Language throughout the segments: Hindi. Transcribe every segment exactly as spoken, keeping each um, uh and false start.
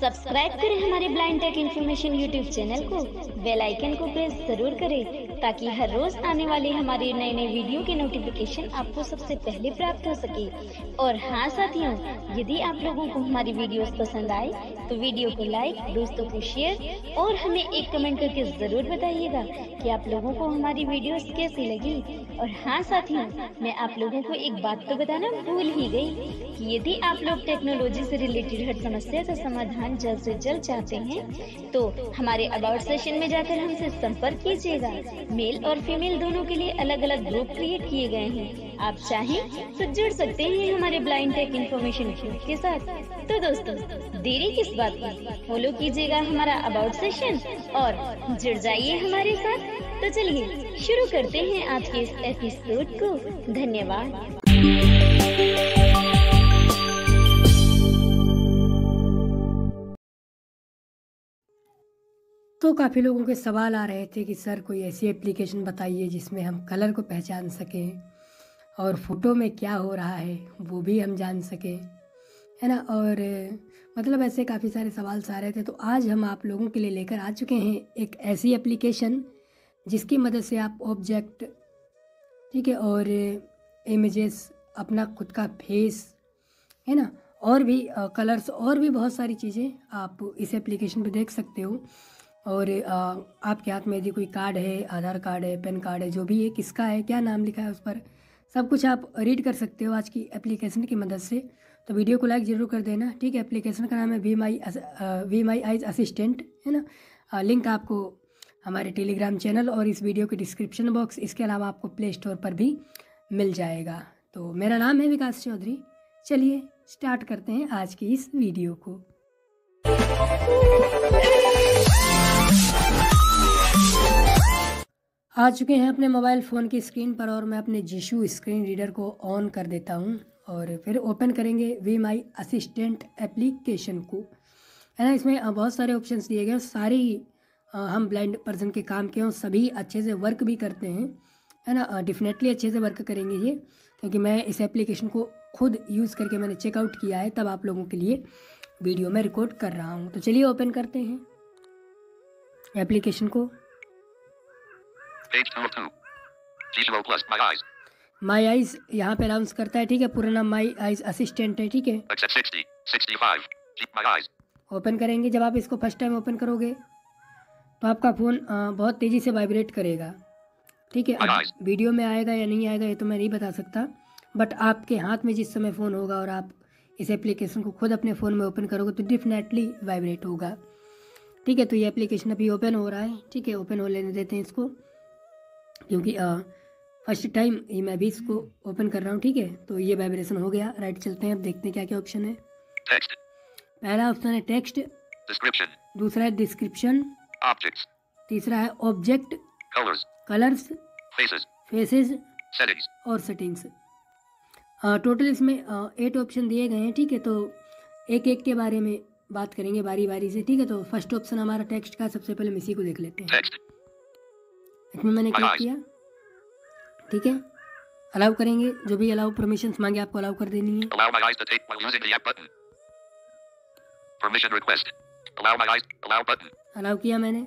सब्सक्राइब करें हमारे blind tech information YouTube channel को, बेल आइकन को प्रेस जरूर करें ताकि हर रोज आने वाले हमारे नए नए वीडियो के नोटिफिकेशन आपको सबसे पहले प्राप्त हो सके। और हाँ साथियों, यदि आप लोगों को हमारी वीडियोस पसंद आए तो वीडियो को लाइक, दोस्तों को शेयर और हमें एक कमेंट करके जरूर बताइएगा कि आप लोगों को हमारी वीडियोस कैसी लगी। और हाँ साथियों, मैं आप लोगों को एक बात तो बताना भूल ही गई कि यदि आप लोग टेक्नोलॉजी से रिलेटेड हर समस्या का समाधान जल्द से जल्द चाहते हैं तो हमारे अबाउट सेशन में जाकर हमसे संपर्क कीजिएगा। मेल और फीमेल दोनों के लिए अलग अलग ग्रुप क्रिएट किए गए हैं, आप चाहें तो जुड़ सकते हैं हमारे ब्लाइंड टेक इन्फॉर्मेशन ग्रुप के साथ। तो दोस्तों, देरी किस बात की, फॉलो कीजिएगा हमारा अबाउट सेशन और जुड़ जाइए हमारे साथ। तो चलिए शुरू करते हैं आज के इस एपिसोड को। धन्यवाद। तो काफ़ी लोगों के सवाल आ रहे थे कि सर कोई ऐसी एप्लीकेशन बताइए जिसमें हम कलर को पहचान सकें और फ़ोटो में क्या हो रहा है वो भी हम जान सकें, है ना। और मतलब ऐसे काफ़ी सारे सवाल आ रहे थे, तो आज हम आप लोगों के लिए लेकर आ चुके हैं एक ऐसी एप्लीकेशन जिसकी मदद से आप ऑब्जेक्ट, ठीक है, और इमेजेस, अपना खुद का फेस, है ना, और भी कलर्स और भी बहुत सारी चीज़ें आप इस एप्लीकेशन पर देख सकते हो। और आ, आपके हाथ में यदि कोई कार्ड है, आधार कार्ड है, पैन कार्ड है, जो भी है, किसका है, क्या नाम लिखा है उस पर, सब कुछ आप रीड कर सकते हो आज की एप्लीकेशन की मदद से। तो वीडियो को लाइक ज़रूर कर देना, ठीक है। एप्लीकेशन का नाम है we my we my eyes assistant, है ना। आ, लिंक आपको हमारे टेलीग्राम चैनल और इस वीडियो के डिस्क्रिप्शन बॉक्स, इसके अलावा आपको प्ले स्टोर पर भी मिल जाएगा। तो मेरा नाम है विकास चौधरी, चलिए स्टार्ट करते हैं आज की इस वीडियो को। आ चुके हैं अपने मोबाइल फ़ोन की स्क्रीन पर और मैं अपने जीशू स्क्रीन रीडर को ऑन कर देता हूं और फिर ओपन करेंगे वी माई असिस्टेंट एप्लीकेशन को, है ना। इसमें बहुत सारे ऑप्शंस दिए गए हैं, सारे हम ब्लाइंड पर्सन के काम के हों, सभी अच्छे से वर्क भी करते हैं, है ना। डेफिनेटली अच्छे से वर्क करेंगे ये, क्योंकि मैं इस एप्लीकेशन को खुद यूज़ करके मैंने चेकआउट किया है, तब आप लोगों के लिए वीडियो में रिकॉर्ड कर रहा हूँ। तो चलिए ओपन करते हैं एप्लीकेशन को। My Eyes यहाँ पे अनाउंस करता है, ठीक है। पूरा नाम My Eyes असिस्टेंट है, ठीक है। ओपन करेंगे। जब आप इसको फर्स्ट टाइम ओपन करोगे तो आपका फ़ोन बहुत तेज़ी से वाइब्रेट करेगा, ठीक है। वीडियो में आएगा या नहीं आएगा ये तो मैं नहीं बता सकता, बट आपके हाथ में जिस समय फ़ोन होगा और आप इस एप्लीकेशन को खुद अपने फ़ोन में ओपन करोगे तो डेफिनेटली वाइब्रेट होगा, ठीक है। तो ये एप्लीकेशन अभी ओपन हो रहा है, ठीक है। ओपन हो लेने देते हैं इसको, क्योंकि फर्स्ट टाइम ये मैं भी इसको ओपन कर रहा हूँ, ठीक है। तो ये वाइब्रेशन हो गया, राइट। चलते हैं अब, देखते हैं क्या क्या ऑप्शन है। Text. पहला ऑप्शन है टेक्स्ट, दूसरा है डिस्क्रिप्शन, तीसरा है ऑब्जेक्ट, कलर्स, फेसेस और सेटिंग्स। टोटल इसमें एट ऑप्शन दिए गए हैं, ठीक है। तो एक एक के बारे में बात करेंगे बारी बारी से, ठीक है। तो फर्स्ट ऑप्शन हमारा टेक्स्ट का, सबसे पहले हम इसी को देख लेते हैं। Text. इसमें मैंने क्लिक किया, ठीक है। अलाउ करेंगे, जो भी अलाउ परमिशन मांगे आपको अलाउ कर देनी है। अलाउ किया मैंने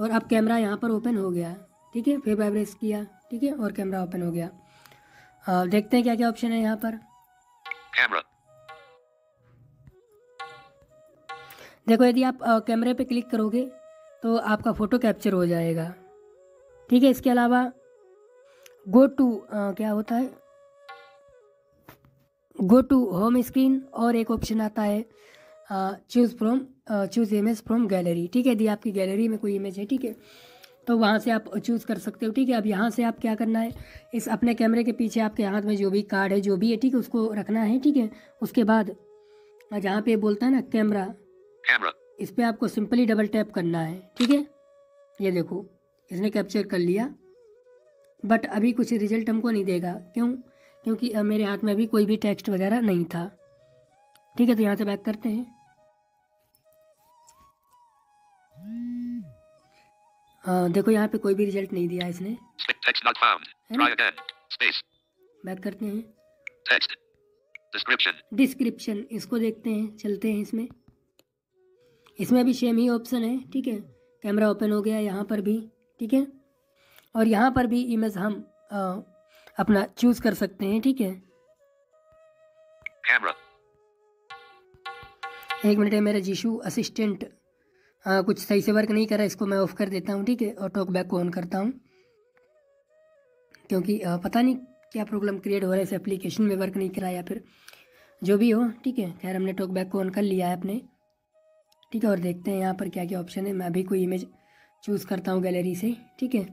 और अब कैमरा यहाँ पर ओपन हो गया, ठीक है। फिर वाइब्रेट किया, ठीक है, और कैमरा ओपन हो गया। आ, देखते हैं क्या क्या ऑप्शन है यहाँ पर। कैमरा देखो, यदि आप आ, कैमरे पे क्लिक करोगे तो आपका फ़ोटो कैप्चर हो जाएगा, ठीक है। इसके अलावा गो टू क्या होता है, गो टू होम स्क्रीन, और एक ऑप्शन आता है choose from choose image from gallery, ठीक है। यदि आपकी गैलरी में कोई इमेज है, ठीक है, तो वहाँ से आप चूज़ कर सकते हो, ठीक है। अब यहाँ से आप क्या करना है, इस अपने कैमरे के पीछे आपके हाथ में जो भी कार्ड है, जो भी है, ठीक है, उसको रखना है, ठीक है। उसके बाद जहाँ पर बोलता है ना कैमरा, कैमरा, इस पर आपको सिंपली डबल टैप करना है, ठीक है। ये देखो, इसने कैप्चर कर लिया, बट अभी कुछ रिजल्ट हमको नहीं देगा। क्यों? क्योंकि मेरे हाथ में अभी कोई भी टेक्स्ट वगैरह नहीं था, ठीक है। तो यहाँ से बैक करते हैं। आ, देखो यहाँ पे कोई भी रिजल्ट नहीं दिया इसने, बैक करते हैं। डिस्क्रिप्शन, इसको देखते हैं, चलते हैं इसमें। इसमें भी सेम ही ऑप्शन है, ठीक है। कैमरा ओपन हो गया यहाँ पर भी, ठीक है। और यहाँ पर भी इमेज हम आ, अपना चूज कर सकते हैं, ठीक है। कैमरा एक मिनट है, मेरा जीशू असिस्टेंट आ, कुछ सही से वर्क नहीं कर रहा, इसको मैं ऑफ कर देता हूँ, ठीक है। और टॉकबैक को ऑन करता हूँ, क्योंकि आ, पता नहीं क्या प्रॉब्लम क्रिएट हो रहा है, इस एप्लीकेशन में वर्क नहीं करा या फिर जो भी हो, ठीक है। खैर हमने टॉकबैक को ऑन कर लिया है अपने, ठीक है। और देखते हैं यहाँ पर क्या क्या ऑप्शन है। मैं भी कोई इमेज चूज़ करता हूँ गैलरी से, ठीक है।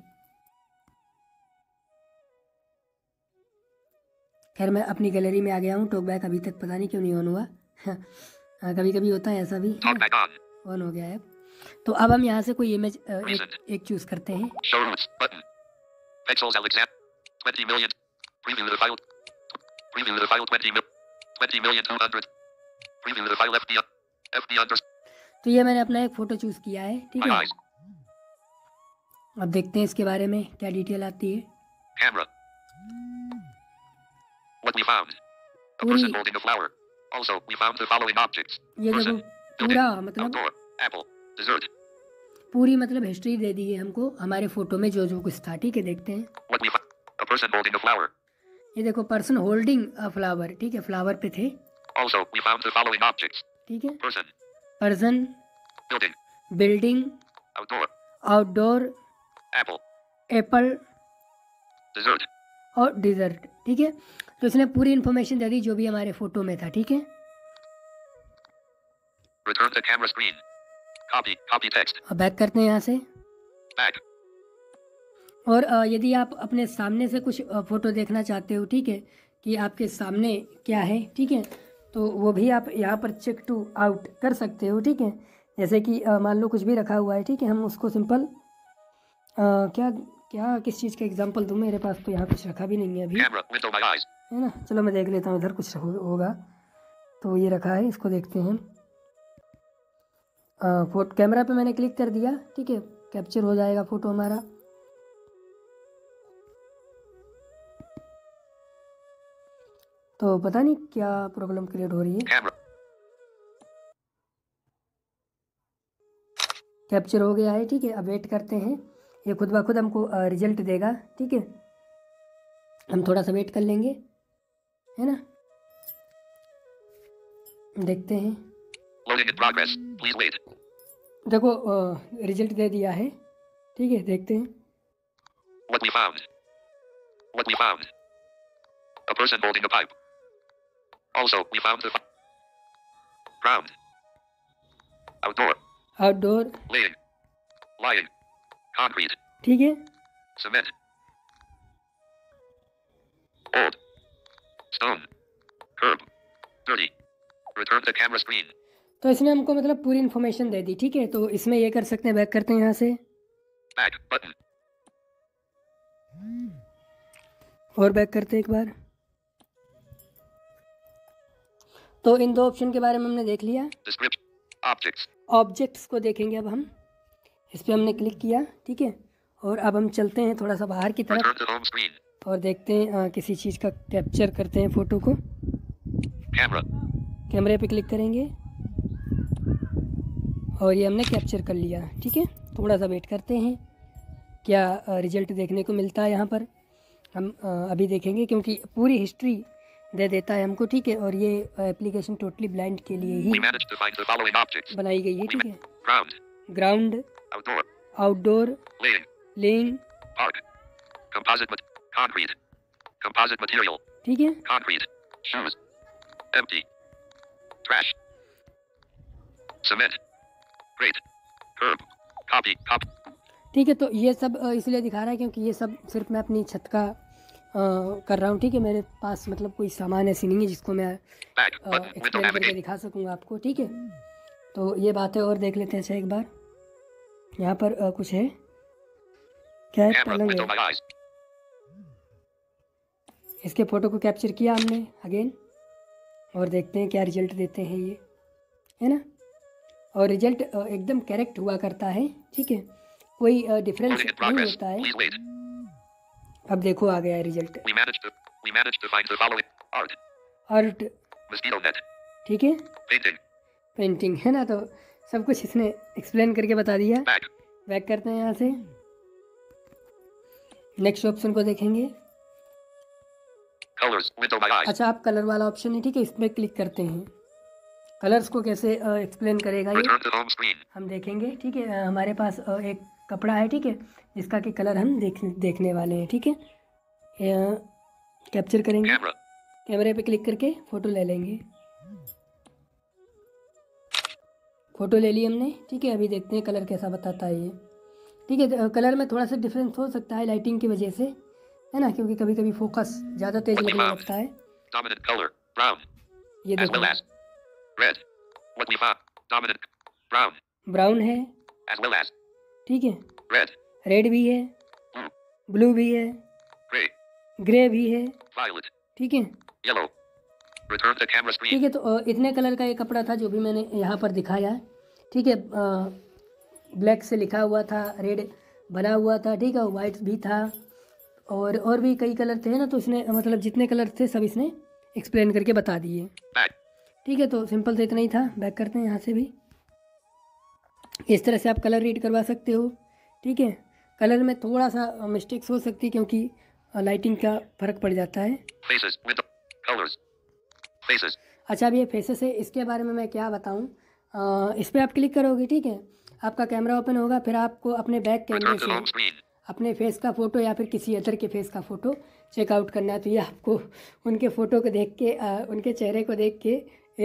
खैर मैं अपनी गैलरी में आ गया हूँ। टॉकबैक अभी तक पता नहीं क्यों नहीं ऑन हुआ। हाँ कभी कभी होता है ऐसा भी। ऑन हो गया है। तो अब हम यहाँ से कोई इमेज एक, एक चूज करते हैं। तो ये मैंने अपना एक फोटो चूज किया है, ठीक है। अब देखते हैं इसके बारे में क्या डिटेल आती है। Camera What we found. A person holding a flower. Also, we found the following objects. Person, building, outdoor, apple, dessert. पूरी मतलब हिस्ट्री दे दी है हमको हमारे फोटो में जो जो कुछ था, ठीक है। देखते हैं। What we found. A person holding a flower. ये देखो पर्सन होल्डिंग अ फ्लावर, ठीक है, फ्लावर पे थे। Also, we found the following objects. ठीक है। Person. Person. Building. Building. Outdoor. Outdoor. Apple. Apple. Dessert. और डिजर्ट, ठीक है। तो इसने पूरी इन्फॉर्मेशन दे दी जो भी हमारे फोटो में था, ठीक है। Return the camera screen. Copy, copy text. अब बैक करते हैं यहाँ से। Back. और यदि आप अपने सामने से कुछ फोटो देखना चाहते हो, ठीक है, कि आपके सामने क्या है, ठीक है, तो वो भी आप यहाँ पर चेक टू आउट कर सकते हो, ठीक है। जैसे कि मान लो कुछ भी रखा हुआ है, ठीक है, हम उसको सिंपल क्या क्या किस चीज़ का एग्जांपल दूं, मेरे पास तो यहाँ कुछ रखा भी नहीं है अभी, है ना। चलो मैं देख लेता हूँ, इधर कुछ हो, होगा तो ये रखा है, इसको देखते हैं। फोटो कैमरा पे मैंने क्लिक कर दिया, ठीक है, कैप्चर हो जाएगा फोटो हमारा। तो पता नहीं क्या प्रॉब्लम क्रिएट हो रही है। कैप्चर हो गया है, ठीक है। अब वेट करते हैं, ये खुद ब खुद हमको रिजल्ट देगा, ठीक है। हम थोड़ा सा वेट कर लेंगे, है ना। देखते हैं। देखो रिजल्ट दे दिया है, ठीक है। देखते हैं। What we found. What we found. A person holding a pipe. Also, we found the ground. Outdoor. Outdoor. Lying. Lying. Concrete. ठीक है। Cement. Old. Stone. Curb. Dirty. Return the camera screen. तो इसने हमको मतलब पूरी इन्फॉर्मेशन दे दी, ठीक है। तो इसमें ये कर सकते हैं, बैक करते हैं यहाँ से। Back button. और बैक करते हैं एक बार। तो इन दो ऑप्शन के बारे में हमने देख लिया। Description. Objects. Objects को देखेंगे अब हम। इस पर हमने क्लिक किया, ठीक है। और अब हम चलते हैं थोड़ा सा बाहर की तरफ और देखते हैं आ, किसी चीज़ का कैप्चर करते हैं फोटो को। कैमरा कैमरे पे क्लिक करेंगे और ये हमने कैप्चर कर लिया, ठीक है। थोड़ा सा वेट करते हैं क्या रिजल्ट देखने को मिलता है यहाँ पर, हम आ, अभी देखेंगे, क्योंकि पूरी हिस्ट्री दे देता है हमको, ठीक है। और ये एप्लीकेशन टोटली ब्लाइंड के लिए ही बनाई गई है, ठीक है। Ground, outdoor, outdoor, laying, laying, park, composite, concrete, composite material, ठीक है, concrete, shoes, empty, trash, cement, grate, curb, copy, cup, ठीक है। तो ये सब इसलिए दिखा रहा है क्योंकि ये सब सिर्फ मैं अपनी छत का आ, कर रहा हूँ, ठीक है। मेरे पास मतलब कोई सामान ऐसी नहीं है जिसको मैं एक्सप्लेन करके दिखा सकूँगा आपको, ठीक है। तो ये बात है। और देख लेते हैं अच्छा एक बार यहाँ पर आ, कुछ है क्या है, पलंग है। इसके फोटो को कैप्चर किया हमने अगेन और देखते हैं क्या रिजल्ट देते हैं ये, है ना। और रिजल्ट एकदम करेक्ट हुआ करता है, ठीक है, कोई डिफरेंस नहीं होता है। अब देखो आ गया है रिजल्ट। आर्ट, ठीक है, पेंटिंग, है ना। तो सब कुछ इसने एक्सप्लेन करके बता दिया। बैक करते हैं यहाँ से, नेक्स्ट ऑप्शन को देखेंगे। अच्छा, आप कलर वाला ऑप्शन है, ठीक है, इसमें क्लिक करते हैं। कलर्स को कैसे एक्सप्लेन करेगा ये हम देखेंगे, ठीक है। हमारे पास एक कपड़ा है, ठीक है, जिसका कि कलर हम देख देखने वाले हैं, ठीक है। कैप्चर करेंगे, कैमरे पे क्लिक करके फ़ोटो ले लेंगे। फ़ोटो ले ली हमने, ठीक है। अभी देखते हैं कलर कैसा बताता है ये, ठीक है। कलर में थोड़ा सा डिफरेंस हो सकता है लाइटिंग की वजह से, है ना, क्योंकि कभी कभी फोकस ज़्यादा तेज लगने लगता है। ये देखो ब्राउन है, ठीक है, रेड भी है, ब्लू भी है, ग्रे भी है, ठीक है, ठीक है। तो इतने कलर का ये कपड़ा था जो भी मैंने यहाँ पर दिखाया है, ठीक है। ब्लैक से लिखा हुआ था, रेड बना हुआ था, ठीक है, वाइट भी था, और और भी कई कलर थे ना। तो इसने मतलब जितने कलर थे सब इसने एक्सप्लेन करके बता दिए, ठीक है। तो सिंपल से इतना ही था। बैक करते हैं यहाँ से भी। इस तरह से आप कलर रीड करवा सकते हो, ठीक है। कलर में थोड़ा सा मिस्टेक्स हो सकती है क्योंकि लाइटिंग का फ़र्क पड़ जाता है। अच्छा, अब ये फेसेस है, इसके बारे में मैं क्या बताऊँ। इस पर आप क्लिक करोगे, ठीक है, आपका कैमरा ओपन होगा, फिर आपको अपने बैक कैमरे से अपने फेस का फ़ोटो या फिर किसी अदर के फेस का फ़ोटो चेकआउट करना है। तो ये आपको उनके फ़ोटो को देख के आ, उनके चेहरे को देख के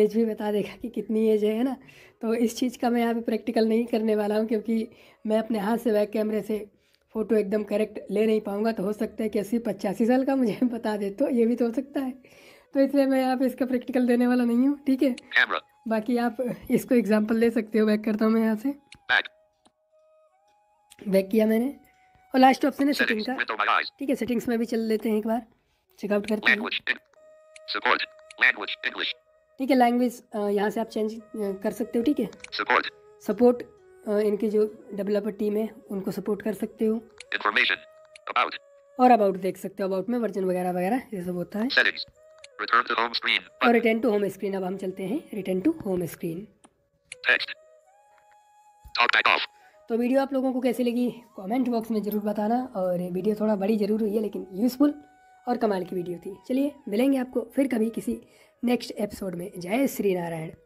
एज भी बता देगा कि कितनी एज है, है ना। तो इस चीज़ का मैं यहाँ पे प्रैक्टिकल नहीं करने वाला हूँ क्योंकि मैं अपने हाथ से बैक कैमरे से फ़ोटो एकदम करेक्ट ले नहीं पाऊँगा। तो हो सकता है कि अस्सी पचासी साल का मुझे बता दे, तो ये भी तो हो सकता है। तो इसलिए मैं यहाँ पे इसका प्रैक्टिकल देने वाला नहीं हूँ, ठीक है। बाकी आप इसको एग्जाम्पल ले सकते हो। बैक करता हूँ मैं यहाँ से, बैक किया मैंने, और लास्ट ऑप्शन है सेटिंग का, ठीक है। सेटिंग्स में भी चल लेते हैं, एक बार चेकआउट करते हैं, ठीक है। लैंग्वेज यहाँ से आप चेंज कर सकते हो, ठीक है। सपोर्ट, इनकी जो डेवलपर टीम है उनको सपोर्ट कर सकते हो। About. और अबाउट देख सकते हो, अबाउट में वर्जन वगैरह वगैरह ये सब होता है। और रिटर्न टू होम स्क्रीन, अब हम चलते हैं रिटर्न टू होम स्क्रीन। तो वीडियो आप लोगों को कैसी लगी कमेंट बॉक्स में ज़रूर बताना, और वीडियो थोड़ा बड़ी ज़रूर हुई है लेकिन यूज़फुल और कमाल की वीडियो थी। चलिए मिलेंगे आपको फिर कभी किसी नेक्स्ट एपिसोड में। जय श्री नारायण।